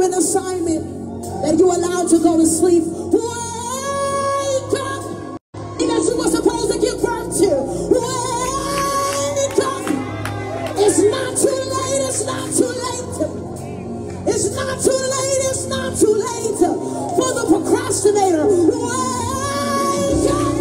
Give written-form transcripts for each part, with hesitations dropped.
you an assignment that you allowed to go to sleep. Wake up! That you were supposed to give birth to. Wake up! It's not too late, it's not too late. It's not too late, it's not too late for the procrastinator. Wake up!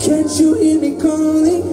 Can't you hear me calling?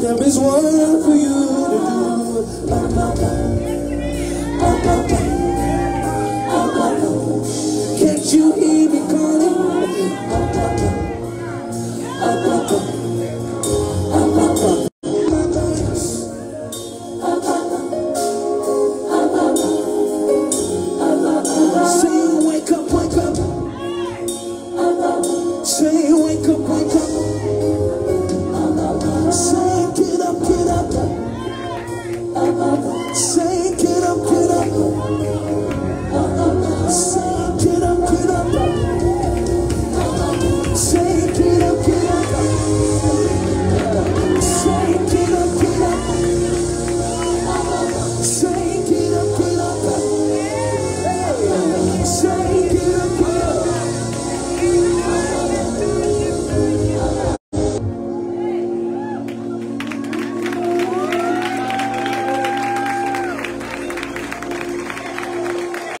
There is one for you to do.